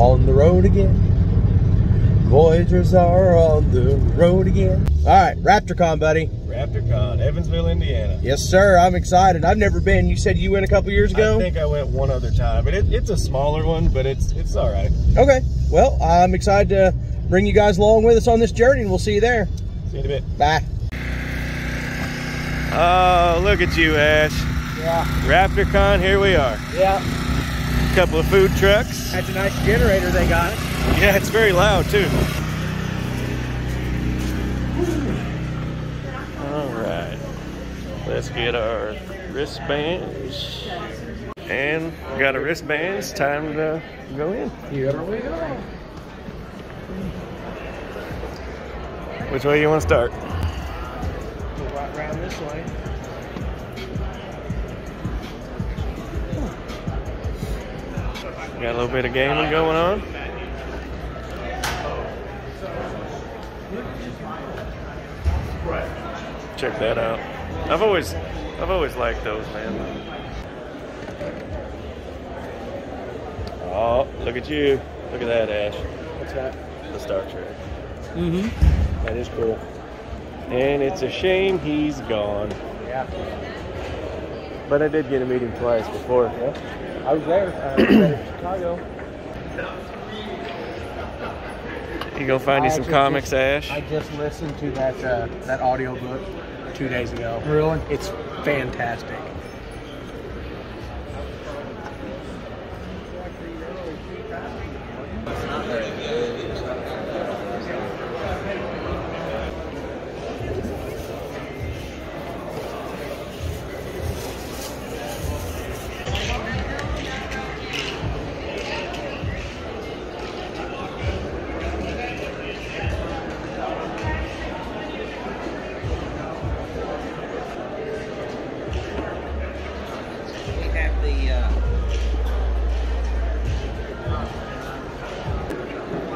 on the road again. Voyagers are on the road again. All right, RaptorCon, buddy. RaptorCon, Evansville, Indiana. Yes, sir. I'm excited. I've never been. You said you went a couple years ago? I think I went one other time, but it's a smaller one, but it's all right. Okay. Well, I'm excited to bring you guys along with us on this journey, and we'll see you there. See you in a bit. Bye. Oh, look at you, Ash. Yeah. RaptorCon, here we are. Yeah. A couple of food trucks. That's a nice generator they got. Yeah, it's very loud too. All right, let's get our wristbands. And we got our wristbands, time to go in. Here we go. Which way you want to start? Go right around this way. Got a little bit of gaming going on. Check that out. I've always liked those, man. Oh, look at you. Look at that, Ash. What's that? The Star Trek. Mm-hmm. That is cool. And it's a shame he's gone. Yeah. But I did get to meet him twice before. Yeah. I was there. I was there in Chicago. You gonna find you some comics, Ash? I just listened to that audiobook 2 days ago. Really? It's fantastic.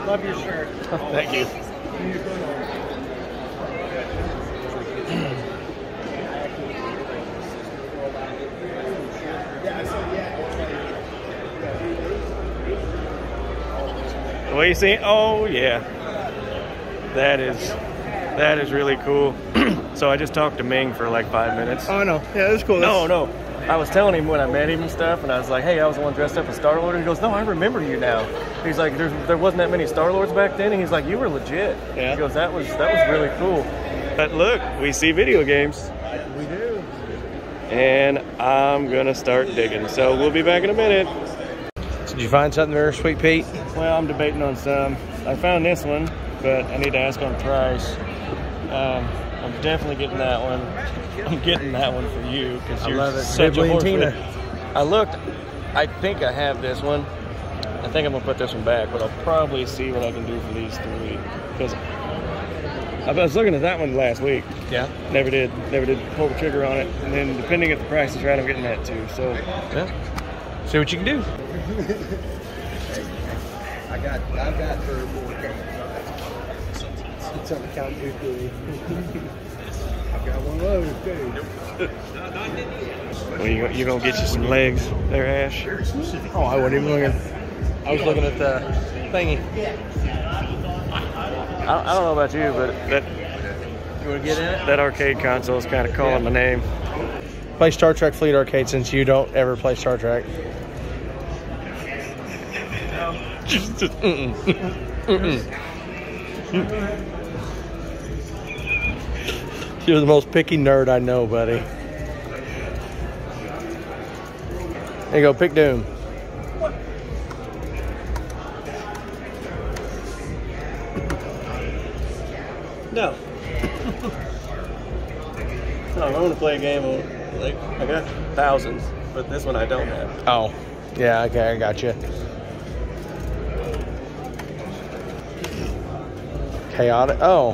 Love your shirt. Thank you. What are you seeing? Oh yeah, that is really cool. So I just talked to Ming for like 5 minutes. Oh no, yeah, that's cool. No. I was telling him when I met him and stuff, and I was like, hey, I was the one dressed up as Star-Lord. He goes, no, I remember you now. He's like, there wasn't that many Star-Lords back then, and he's like, you were legit. Yeah. He goes, that was really cool. But look, we see video games. We do. And I'm going to start digging, so we'll be back in a minute. Did you find something there, Sweet Pete? Well, I'm debating on some. I found this one, but I need to ask on price. I'm definitely getting that one. I'm getting that one for you because you're such a horseman. I looked. I think I have this one. I think I'm gonna put this one back, but I'll probably see what I can do for these 3 because I was looking at that one last week. Yeah. Never did pull the trigger on it, and then depending if the price is right, I'm getting that too. So yeah. See what you can do. I've got 3 or 4 games. It's on the count too. I've got one load too. Well, you gonna get you some legs there, Ash? Oh, I wasn't even looking. I was looking at the thingy. I don't know about you, but you wanna get in it? That arcade console is kind of calling my name. Play Star Trek Fleet Arcade since you don't ever play Star Trek. Just You're the most picky nerd I know, buddy. There you go, pick Doom. No. No, I want to play a game on, like, I got thousands, but this one I don't have. Oh, yeah, okay, I got you. Chaotic. Oh.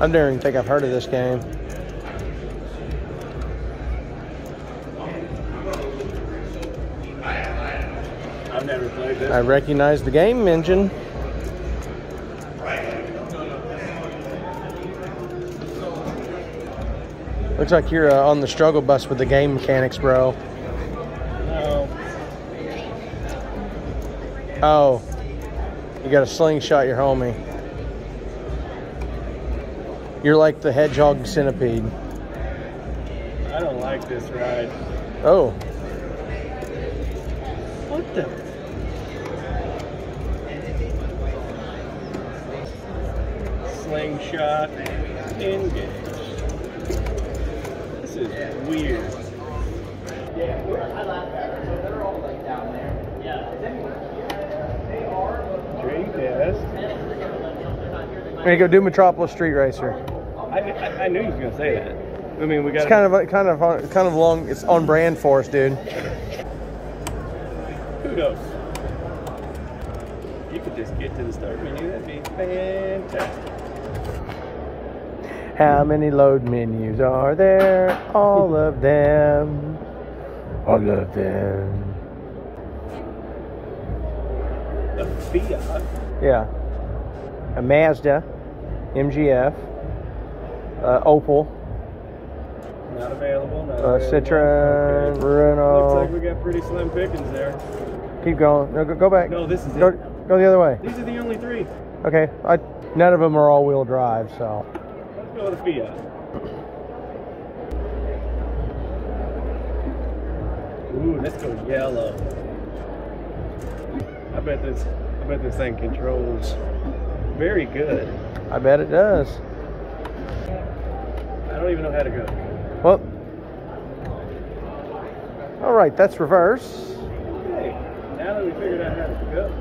I don't even think I've heard of this game. I've never played this. I recognize the game engine. Looks like you're on the struggle bus with the game mechanics, bro. No. Oh, you gotta slingshot your homie. You're like the hedgehog centipede. I don't like this ride. Oh. What the? Slingshot engage. This is weird. Yeah, I laughed at so they're all like down there. Yeah. They are. Dreamcast. We're gonna go do Metropolis Street Racer. I knew you was gonna say that. I mean, we got. It's kind of long. It's on brand for us, dude. Kudos. You could just get to the start menu. That'd be fantastic. How many load menus are there? All of them. I love them. A Fiat? Yeah. A Mazda. MGF. Opel. Not available. Not available. Citroen. Okay. Renault. Looks like we got pretty slim pickings there. Keep going. No, go back. No, this is it. Go the other way. These are the only three. Okay. None of them are all-wheel drive, so. Let's go with a Fiat. Ooh, let's go yellow. I bet this thing controls very good. I bet it does. I don't even know how to go. Well, all right, that's reverse. Okay, now that we figured out how to go.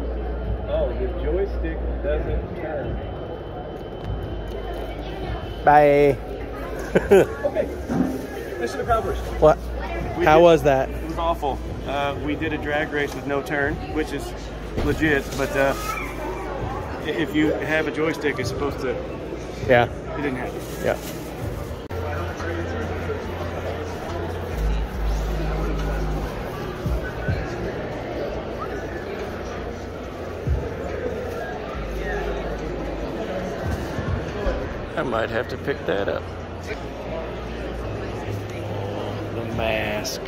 Oh, the joystick doesn't turn. Bye. Okay, mission accomplished. What? How was that? It was awful. We did a drag race with no turn, which is legit, but if you have a joystick, it's supposed to. Yeah. You didn't have it. Yeah. I might have to pick that up. Mask.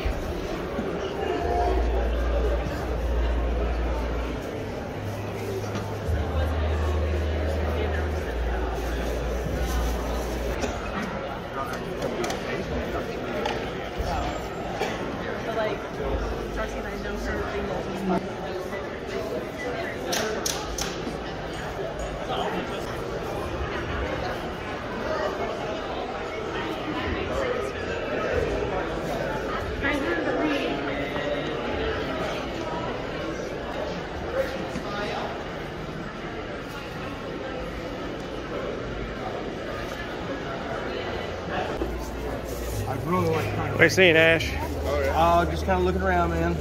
What are you seeing, Ash? Oh, yeah. Just kind of looking around, man.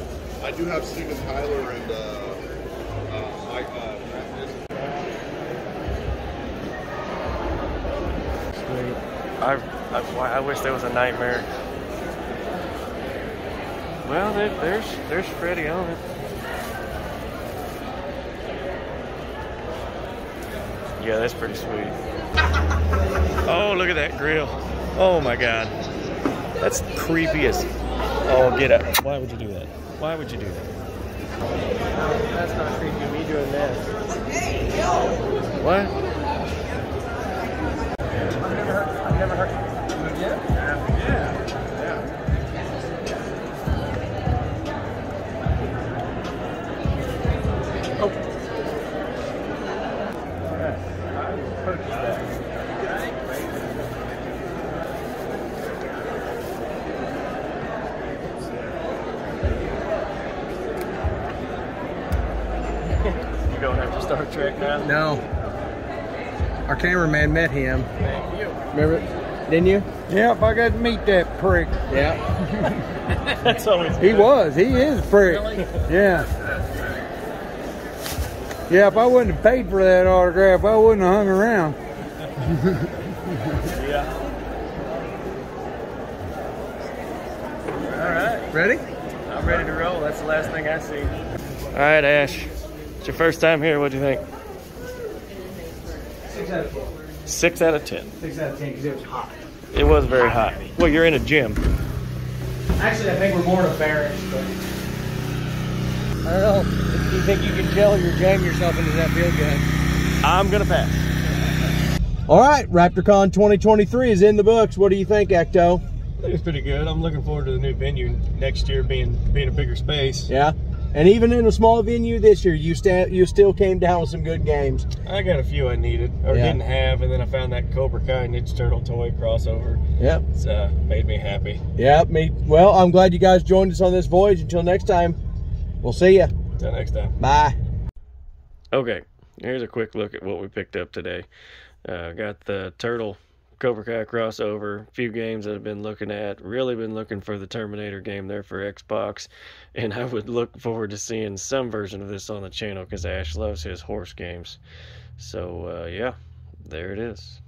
I do have Steven Tyler and Mike. Sweet. I wish there was a nightmare. Well, there's Freddy on it. Yeah, that's pretty sweet. Oh, look at that grill. Oh my God. That's creepy as... Oh, get up. Why would you do that? Why would you do that? That's not creepy, me doing that. Hey, yo! What? I've never heard... Yeah. Oh. I purchased that. Star Trek now? No. Our cameraman met him. Thank you. Remember? Didn't you? Yep, I got to meet that prick. Yeah. That's always good. He was. He is a prick. Really? Yeah. Yeah, if I wouldn't have paid for that autograph, I wouldn't have hung around. Yeah. All right. Ready? I'm ready to roll. That's the last thing I see. All right, Ash. Your first time here, what'd you think? 6 out of 10. 6 out of 10. 6 out of 10 because it was hot. It was very hot. Well, you're in a gym. Actually, I think we're more in a barracks, but I don't know. Do you think you can gel or jam yourself into that field gun? I'm going to pass. All right, RaptorCon 2023 is in the books. What do you think, Ecto? I think it's pretty good. I'm looking forward to the new venue next year being a bigger space. Yeah. And even in a small venue this year, you still came down with some good games. I got a few I needed, or didn't have, and then I found that Cobra Kai Ninja Turtle toy crossover. Yep. It's made me happy. Yep, me. Well, I'm glad you guys joined us on this voyage. Until next time, we'll see you. Until next time. Bye. Okay, here's a quick look at what we picked up today. Got the Turtle Cobra Kai crossover, a few games that I've been looking at, really been looking for the Terminator game there for Xbox, and I would look forward to seeing some version of this on the channel because Ash loves his horse games. So yeah, there it is.